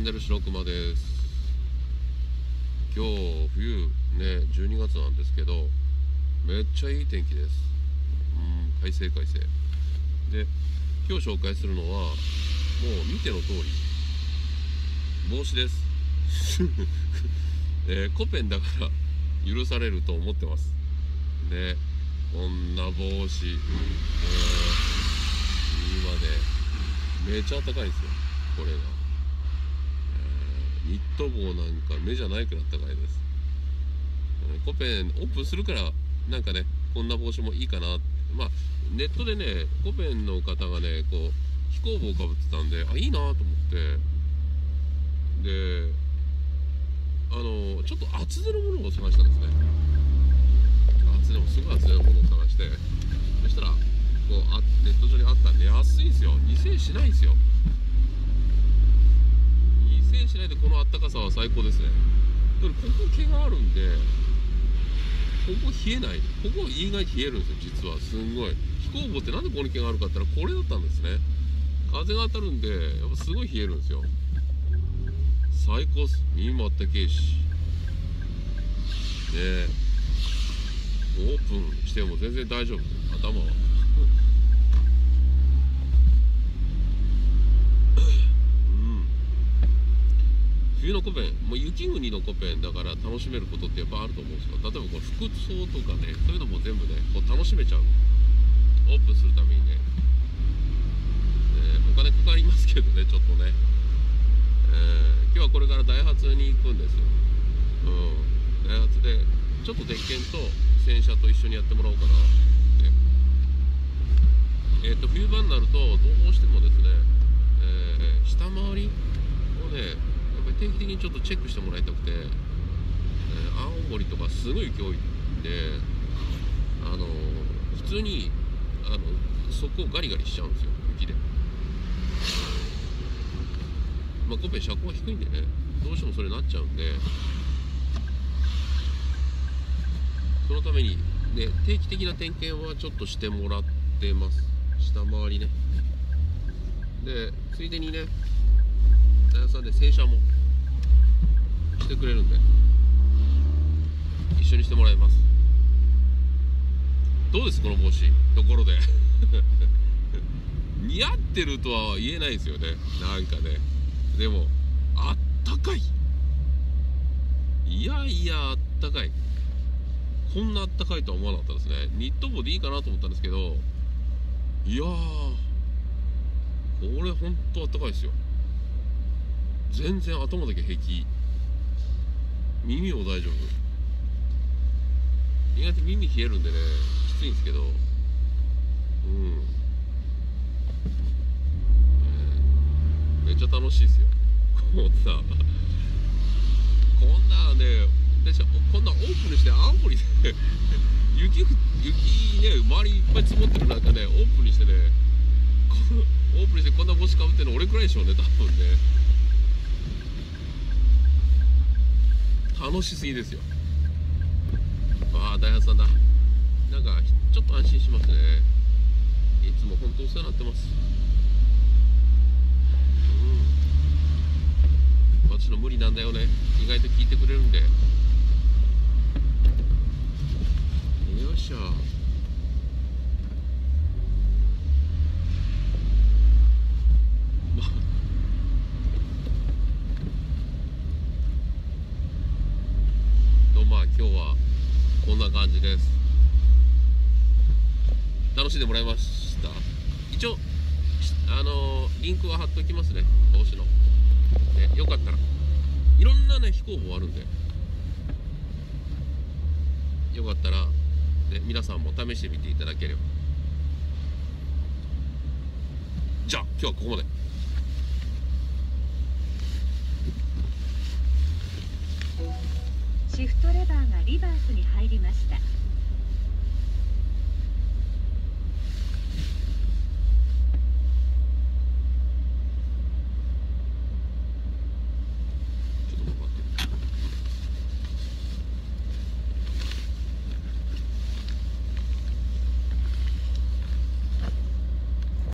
ャンネル白熊です。今日冬ね、12月なんですけど、めっちゃいい天気です。快晴で、今日紹介するのはもう見ての通り帽子です、コペンだから許されると思ってますね。こんな帽子、今ね、めちゃ暖かいんですよ。これが、ニット帽なんか目じゃないくらい暖かいです。コペンオープンするからなんかね、こんな帽子もいいかなって。まあネットでね、コペンの方がね、こう飛行帽をかぶってたんで、あ、いいなと思って、でちょっと厚手のものを探したんですね。厚手の、すごい厚手のものを探して、そしたらこうネット上にあったんで、安いんですよ。2000円しないんですよ。2000円しないで、このあったかさは最高ですね。ここ毛があるんで、ここ冷えない。ここ意外に冷えるんですよ、実は。すんごい飛行帽ってなんでここに毛があるかって言ったら、これだったんですね。風が当たるんで、やっぱすごい冷えるんですよ。最高っす。耳もあったけえしね。オープンしても全然大丈夫、頭は冬のコペン、もう雪国のコペンだから楽しめることってやっぱあると思うんですよ。例えばこの服装とかね、そういうのも全部ね、こう楽しめちゃう。オープンするためにね、お金かかりますけどね、ちょっとね、今日はこれからダイハツに行くんですよ。ダイハツでちょっと鉄拳と洗車と一緒にやってもらおうかなって。冬場になるとどうしてもですね、下回りをね、定期的にちょっとチェックしてもらいたくて、青森とかすごい雪多いんで、普通にそこをガリガリしちゃうんですよ、雪で。まあコペン車高が低いんでね、どうしてもそれになっちゃうんで、そのためにね、定期的な点検はちょっとしてもらってます。下回りね。でついでにね、ダイハツさんで洗車もしてくれるんで、一緒にしてもらいます。どうですこの帽子、ところで似合ってるとは言えないですよね、なんかね。でもあったかい、いやいやあったかい。こんなあったかいとは思わなかったですね。ニット帽でいいかなと思ったんですけど、いやー、これほんとあったかいですよ。全然頭だけ平気、耳も大丈夫。意外と耳冷えるんでね、きついんですけど、めっちゃ楽しいですよ。こんなね、こんなオープンして青森で雪ね、周りいっぱい積もってる中ね、オープンにしてね、オープンにしてこんな帽子かぶってるの俺くらいでしょうね、多分ね。楽しすぎですよ。ああ、ダイハツさんだ。なんかちょっと安心しますね。いつも本当お世話になってます。私の無理なんだよね、意外と聞いてくれるんで。よいしょ。今日はこんな感じです。楽しんでもらいました。一応リンクは貼っておきますね、帽子の、ね、よかったらいろんなね飛行帽あるんで、よかったら、ね、皆さんも試してみていただければ。じゃあ今日はここまで。シフトレバーがリバースに入りました。